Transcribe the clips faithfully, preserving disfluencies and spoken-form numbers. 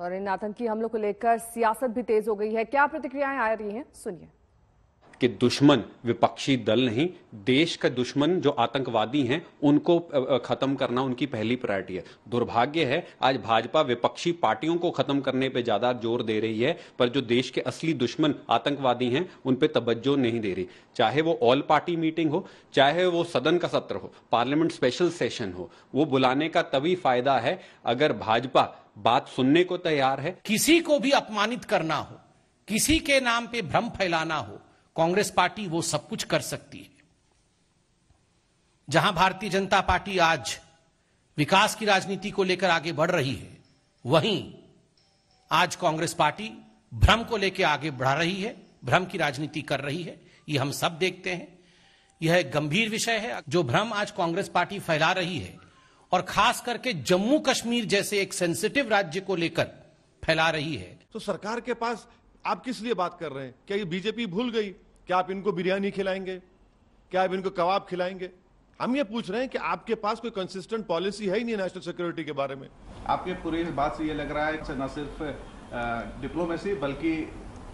और इन आतंकी हमलों को लेकर सियासत भी तेज हो गई है। क्या प्रतिक्रियाएं आ रही हैं, सुनिए। कि दुश्मन विपक्षी दल नहीं, देश का दुश्मन जो आतंकवादी हैं उनको खत्म करना उनकी पहली प्रायोरिटी है। दुर्भाग्य है आज भाजपा विपक्षी पार्टियों को खत्म करने पे ज्यादा जोर दे रही है, पर जो देश के असली दुश्मन आतंकवादी हैं उन पे तवज्जो नहीं दे रही। चाहे वो ऑल पार्टी मीटिंग हो, चाहे वो सदन का सत्र हो, पार्लियामेंट स्पेशल सेशन हो, वो बुलाने का तभी फायदा है अगर भाजपा बात सुनने को तैयार है। किसी को भी अपमानित करना हो, किसी के नाम पे भ्रम फैलाना हो, कांग्रेस पार्टी वो सब कुछ कर सकती है। जहां भारतीय जनता पार्टी आज विकास की राजनीति को लेकर आगे बढ़ रही है, वहीं आज कांग्रेस पार्टी भ्रम को लेकर आगे बढ़ रही है, भ्रम की राजनीति कर रही है। ये हम सब देखते हैं। यह एक गंभीर विषय है। जो भ्रम आज कांग्रेस पार्टी फैला रही है और खास करके जम्मू कश्मीर जैसे एक सेंसिटिव राज्य को लेकर फैला रही है। तो सरकार के पास आप किस लिए बात कर रहे हैं? क्या ये बीजेपी भूल गई? क्या आप इनको बिरयानी खिलाएंगे? क्या आप इनको कबाब खिलाएंगे? हम ये पूछ रहे हैं कि आपके पास कोई कंसिस्टेंट पॉलिसी है ही नहीं नेशनल सिक्योरिटी के बारे में। आपके पूरी इस बात से ये लग रहा है न सिर्फ डिप्लोमेसी बल्कि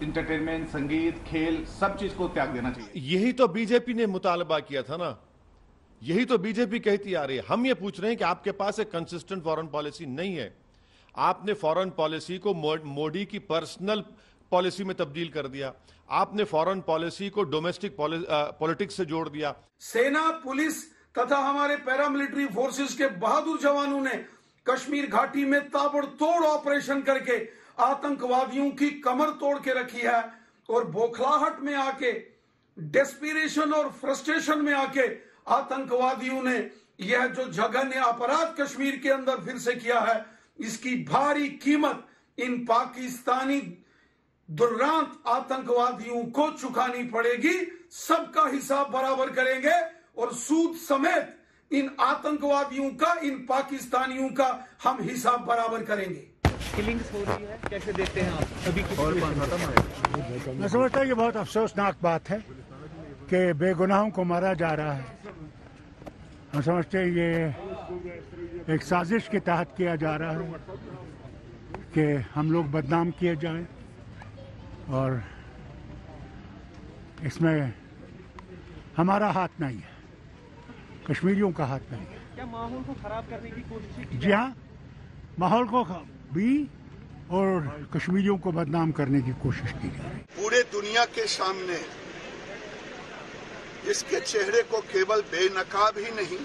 इंटरटेनमेंट, संगीत, खेल, सब चीज को त्याग देना चाहिए। यही तो बीजेपी ने मुतालबा किया था ना, यही तो बीजेपी कहती आ रही है। हम ये पूछ रहे हैं कि आपके पास एक कंसिस्टेंट फॉरेन पॉलिसी नहीं है। आपने फॉरेन पॉलिसी को मोदी की पर्सनल पॉलिसी में तब्दील कर दिया। आपने फॉरेन पॉलिसी को डोमेस्टिक पॉलिटिक्स से जोड़ दिया। सेना, पुलिस तथा हमारे पैरामिलिट्री फोर्सेस के बहादुर जवानों ने कश्मीर घाटी में ताबड़तोड़ ऑपरेशन करके आतंकवादियों की कमर तोड़ के रखी है और बौखलाहट में आके, डेस्पिरेशन और फ्रस्ट्रेशन में आके आतंकवादियों ने यह जो जघन्य अपराध कश्मीर के अंदर फिर से किया है, इसकी भारी कीमत इन पाकिस्तानी दुर्रांत आतंकवादियों को चुकानी पड़ेगी। सबका हिसाब बराबर करेंगे और सूद समेत इन आतंकवादियों का, इन पाकिस्तानियों का हम हिसाब बराबर करेंगे। किलिंग्स हो रही है, कैसे देते हैं आप? अभी कुछ और खत्म। मैं समझता हूँ ये बहुत अफसोसनाक बात है कि बेगुनाहों को मारा जा रहा है। हम समझते हैं ये एक साजिश के तहत किया जा रहा है कि हम लोग बदनाम किए जाएं और इसमें हमारा हाथ नहीं है, कश्मीरियों का हाथ नहीं है। क्या माहौल को खराब करने की कोशिश की? जी हाँ, माहौल को भी और कश्मीरियों को बदनाम करने की कोशिश की जा रही। पूरे दुनिया के सामने इसके चेहरे को केवल बेनकाब ही नहीं,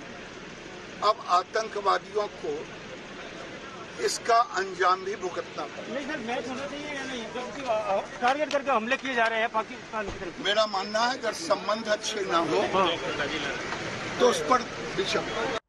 अब आतंकवादियों को इसका अंजाम भी भुगतना नहीं। सर, मैच होना चाहिए या नहीं? जबकि टारगेट करके हमले किए जा रहे हैं पाकिस्तान की तरफ। मेरा मानना है अगर संबंध अच्छे ना हो तो उस पर विचार